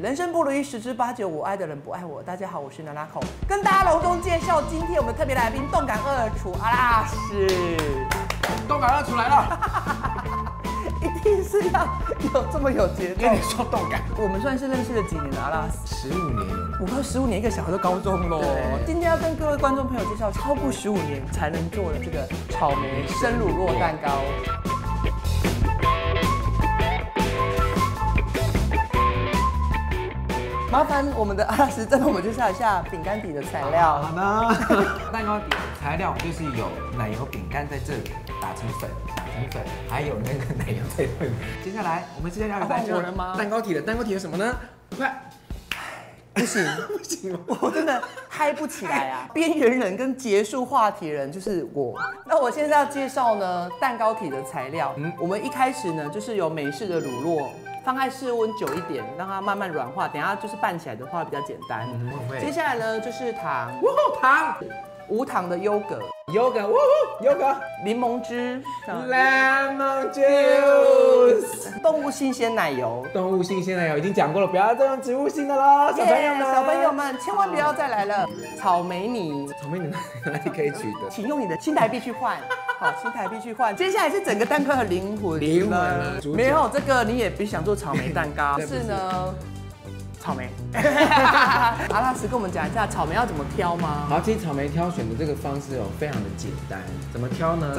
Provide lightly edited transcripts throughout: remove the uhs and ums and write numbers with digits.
人生不如意十之八九，我爱的人不爱我。大家好，我是娜娜口，跟大家隆重介绍今天我们特别来宾动感二厨阿拉斯。动感二厨来了，一定是要有这么有节奏。跟你说动感，我们算是认识了几年的阿拉斯，15年，我快15年，一个小孩都高中喽。今天要跟各位观众朋友介绍超过15年才能做的这个草莓生乳酪蛋糕。 麻烦我们的阿拉斯再帮我们介绍一下饼干底的材料。好呢，蛋糕底的材料就是有奶油饼干在这里打成粉，还有那个奶油在这里。接下来我们接下来要介绍蛋糕体有什么呢？快！不行不行，我真的嗨不起来啊！边缘人跟结束话题人就是我。那我现在要介绍呢蛋糕体的材料。我们一开始呢就是有美式的乳酪。 放在室温久一点，让它慢慢软化。等一下就是拌起来的话比较简单。接下来呢就是糖，糖，无糖的优格，柠檬汁 ，lemon juice， 动物新鲜奶油已经讲过了，不要再用植物性的了，小朋友们千万不要再来了。草莓泥哪里可以取得？请用你的新台币去换。 好，新台币去换。接下来是整个蛋糕的灵魂，没有这个你也别想做草莓蛋糕。是呢，草莓。阿拉斯跟我们讲一下草莓要怎么挑吗？好，其实草莓挑选的这个方式哦，非常的简单。怎么挑呢？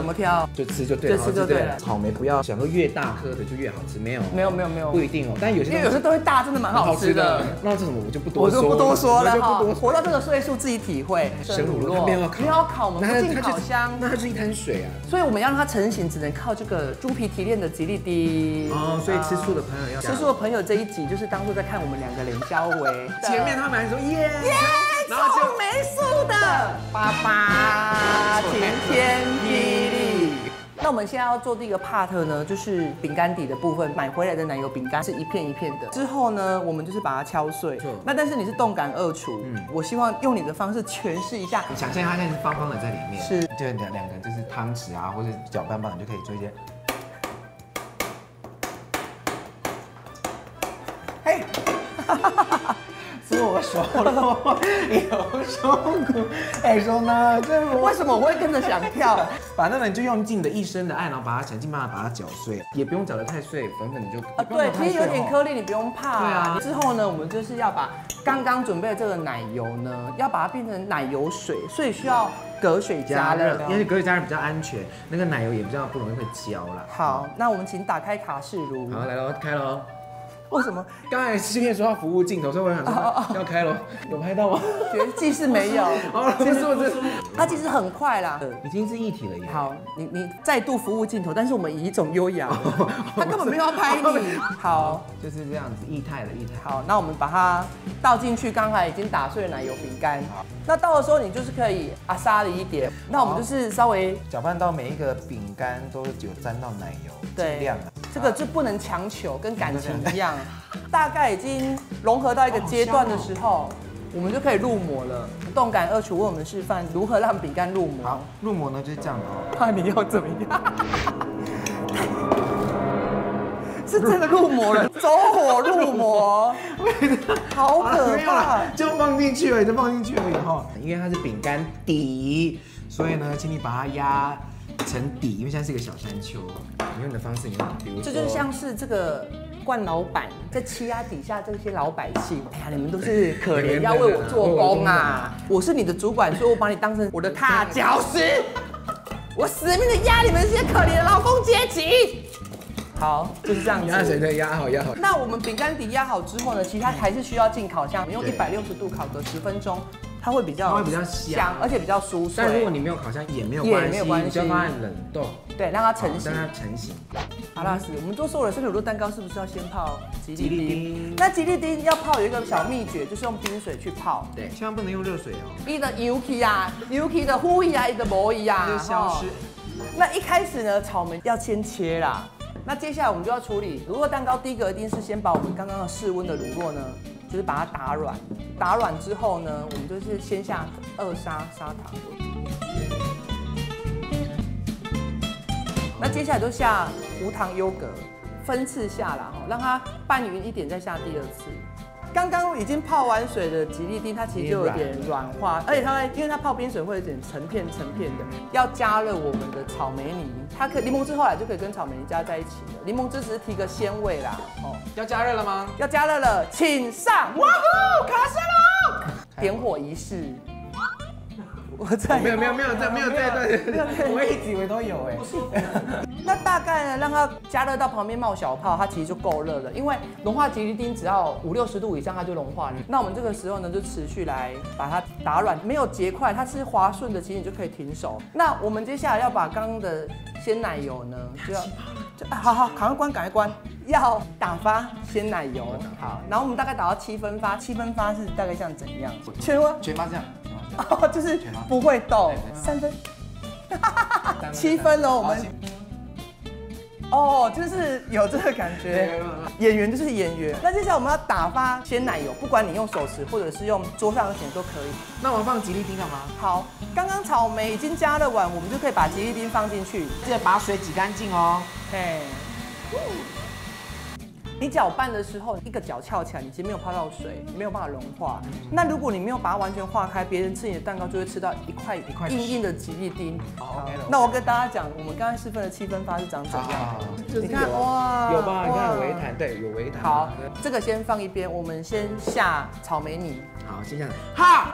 就吃就对了。草莓不要想说越大颗的就越好吃，没有，不一定哦。但有些都会大，真的蛮好吃的。那这种我就不多说了哈。活到这个岁数自己体会。生乳酪没有烤，我们进烤箱，那它是一滩水啊。所以我们要让它成型，只能靠这个猪皮提炼的吉利丁。哦，所以吃素的朋友这一集就是当做在看我们两个人交围。前面他们还说耶。 然后就没数的，爸爸晴天霹雳。那我们现在要做第一个 part 呢，就是饼干底的部分。买回来的奶油饼干是一片一片的，之后呢，我们就是把它敲碎。那但是你是动感二厨，我希望用你的方式诠释一下。你想象它现在是方方的在里面，是，就两个就是汤匙啊，或者搅拌棒，你就可以做一些。嘿。我手了，有松骨，哎，说呢，这为什么我会跟着想跳？反正你就用尽你的一生的爱，然后把它想尽办法把它搅碎，也不用搅得太碎，粉就啊，对，其实有点颗粒，你不用怕。对啊。之后呢，我们就是要把刚刚准备的这个奶油呢，要把它变成奶油水，所以需要隔水加热，因为隔水加热比较安全，那个奶油也比较不容易会焦啦。好，那我们请打开卡式炉。好，来喽，开喽。 为什么？刚才视频说要服务镜头，所以我想说要开了，有拍到吗？觉得既是没有，不是，它其实很快啦，已经是一体了。好，你再度服务镜头，但是我们以一种优雅，他根本没有要拍你。好，就是这样子，液态。好，那我们把它倒进去，刚才已经打碎的奶油饼干。那倒的时候你就是可以啊沙了一点。那我们就是稍微搅拌到每一个饼干都有沾到奶油，对，量这个就不能强求，跟感情一样。 大概已经融合到一个阶段的时候，我们就可以入模了。动感二厨为我们示范如何让饼干入模。好，入模呢就是这样哦。看你要怎么样？是真的入模了，走火入魔，好可怕！就放进去而已哈。因为它是饼干底，所以呢，请你把它压成底，因为现在是一个小山丘。你用你的方式，你用，比如这就是像是这个。 惯老板在欺压底下这些老百姓，哎呀，你们都是可怜，要为我做工啊！我是你的主管，所以我把你当成我的踏脚石，我死命的压你们这些可怜的劳工阶级。好，就是这样子。压好。那我们饼干底压好之后呢，其实它还是需要进烤箱，我们用160度烤个10分钟。 它会比较香，而且比较酥脆。但如果你没有烤箱也没有关系，你就放在冷冻，对，让它成型。让它成型。阿拉斯，我们做所有的生乳酪蛋糕是不是要先泡吉利丁？那吉利丁要泡有一个小秘诀，就是用冰水去泡。对，千万不能用热水哦。一的油气啊，油气的呼一啊，一的魔一啊，就消失。那一开始呢，草莓要先切啦。那接下来我们就要处理乳酪蛋糕，第一个一定是先把我们刚刚的室温的乳酪呢。 就是把它打软，打软之后呢，我们就是先下2砂糖，那接下来就下无糖优格，分次下啦，让它拌匀一点，再下第二次。刚刚已经泡完水的吉利丁，它其实就有点软化，而且它因为它泡冰水会有点成片的。要加热我们的草莓泥，它可以柠檬汁后来就可以跟草莓泥加在一起了。柠檬汁只是提个鲜味啦。哦，要加热了吗？要加热了，请上！哇哦，卡斯隆！点火仪式。 没有，我一直以为都有哎。那大概呢，让它加热到旁边冒小泡，它其实就够热了。因为融化吉利丁只要50-60度以上，它就融化了。那我们这个时候呢，就持续来把它打软，没有结块，它是滑顺的，其实你就可以停手。那我们接下来要把刚刚的鲜奶油呢，就要好，赶快关。 要打发鲜奶油，好，然后我们大概打到7分发，7分发是大概像怎样？全发这样，哦，就是不会抖，3分，7分了，我们，哦，就是有这个感觉，演员就是演员。那接下来我们要打发鲜奶油，不管你用手持或者是用桌上的剪都可以。那我们放吉利丁干嘛？好，刚刚草莓已经加热完，我们就可以把吉利丁放进去，记得把水挤干净哦。嘿。 你搅拌的时候，一个角翘起来，你其实没有泡到水，没有办法融化。那如果你没有把它完全化开，别人吃你的蛋糕就会吃到一块硬的吉利丁。好，那我跟大家讲，我们刚才示范的7分发是长怎样？你看哇，有吧？你看微弹，对，有微弹。好，这个先放一边，我们先下草莓泥。好，先下。哈。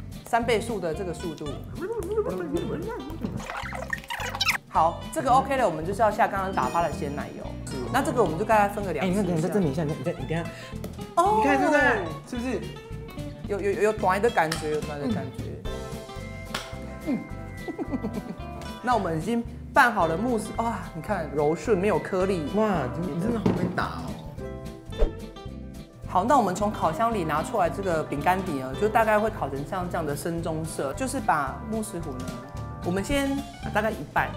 3倍速的这个速度，好，这个 OK 了，我们就是要下刚刚打发的鲜奶油。那这个我们就大概分个2次。哎，你再证明一下，你等下，哦，你看对不对？是不是有短的感觉，嗯，那我们已经拌好了慕斯啊，你看柔顺，没有颗粒。哇，你真的好会打哦。 好，那我们从烤箱里拿出来这个饼干底呢，就大概会烤成像这样的深棕色。就是把慕斯糊呢，我们先大概一半，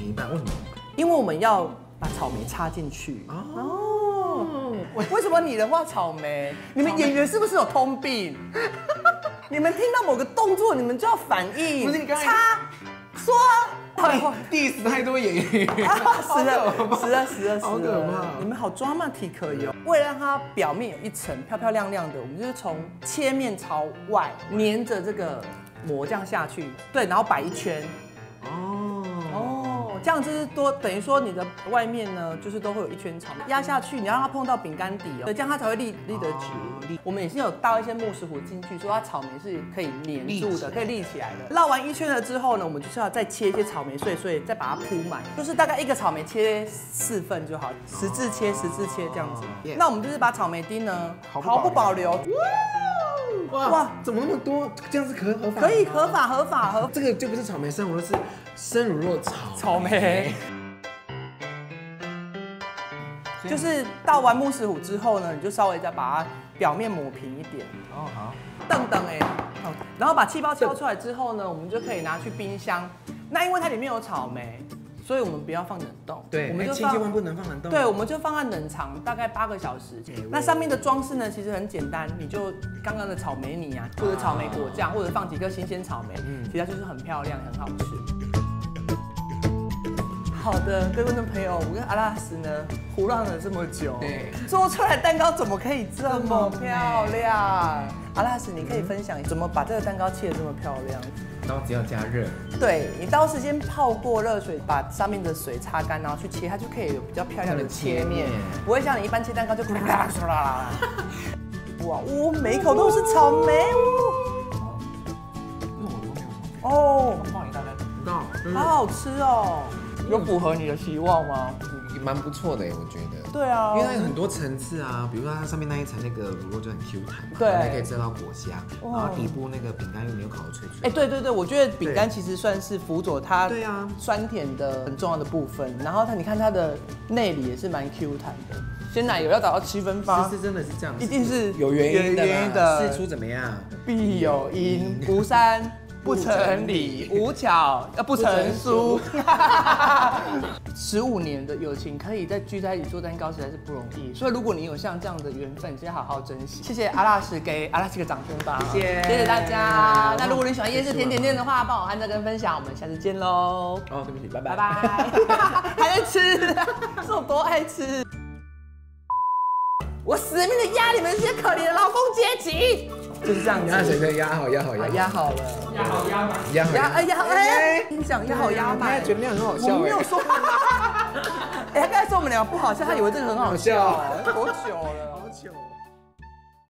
为什么？因为我们要把草莓插进去。哦，为什么你的话草莓？你们演员是不是有通病？你们听到某个动作，你们就要反应。不是你刚才插说。 diss 太多演员，死了！好可怕！你们好dramatic哦。为了让它表面有一层漂漂亮亮的，我们就是从切面朝外粘着这个膜这样下去，对，然后摆1圈。哦，这样就是多等于说你的外面呢，就是都会有1圈草莓压下去，你要让它碰到饼干底哦，这样它才会立得直。我们也是有倒一些慕斯糊进去，说它草莓是可以粘住的，可以立起来的。绕完1圈了之后呢，我们就是要再切一些草莓碎，再把它铺满，就是大概1个草莓切4份就好，十字切这样子。那我们就是把草莓丁呢毫不保留。哇，怎么那么多？这样是合法？可以合法。这个就不是草莓生乳酪，是生乳酪草莓。 就是倒完慕斯糊之后呢，你就稍微再把它表面抹平一点。哦，好。然后把气泡敲出来之后呢，我们就可以拿去冰箱。那因为它里面有草莓，所以我们不要放冷冻。对，我们就千万不能放冷冻。对，我们就放在冷藏，大概8个小时。那上面的装饰呢，其实很简单，你就刚刚的草莓泥啊，或者草莓果酱，或者放几个新鲜草莓，其他就是很漂亮，很好吃。 好的，各位观众朋友，我跟阿拉斯呢胡乱了这么久，做出来蛋糕怎么可以这么漂亮？阿拉斯，你可以分享怎么把这个蛋糕切得这么漂亮？然后只要加热，对你到时间泡过热水，把上面的水擦干，然后去切，它就可以有比较漂亮的切面，不会像你一般切蛋糕就哇呜，每一口都是草莓呜。哦，我放一大袋，好好吃哦。有符合你的希望吗？蛮不错的哎，我觉得。对啊，因为它有很多层次啊，比如说它上面那一层那个乳酪就很 Q 弹嘛，对，还可以吃到果香，然后底部那个饼干又没有烤得脆脆。哎，对对对，我觉得饼干其实算是辅佐它酸甜的很重要的部分。然后它你看它的内里也是蛮 Q 弹的，鲜奶油要达到7分8，是真的是这样，一定是有原因的。事出怎么样，必有因，无三。 不成理，无巧，不成书。15年的友情可以再聚在一起做蛋糕，实在是不容易。所以如果你有像这样的缘分，先好好珍惜。谢谢阿拉斯给阿拉斯个掌声吧，谢谢，谢谢大家。那如果你喜欢椰子甜点店的话，帮我按赞跟分享，我们下次见喽。哦，对不起，拜拜，拜拜。还在吃，是我多爱吃。我死命的压你们这些可怜的劳工阶级。 就是这样子，压水分，压好，压好，压好了，压好，压满，压好，压哎压哎，你想压好压满，觉得没有很好笑，我没有说，哎，他刚才说我们俩不好笑，他以为这个很好笑，多久了？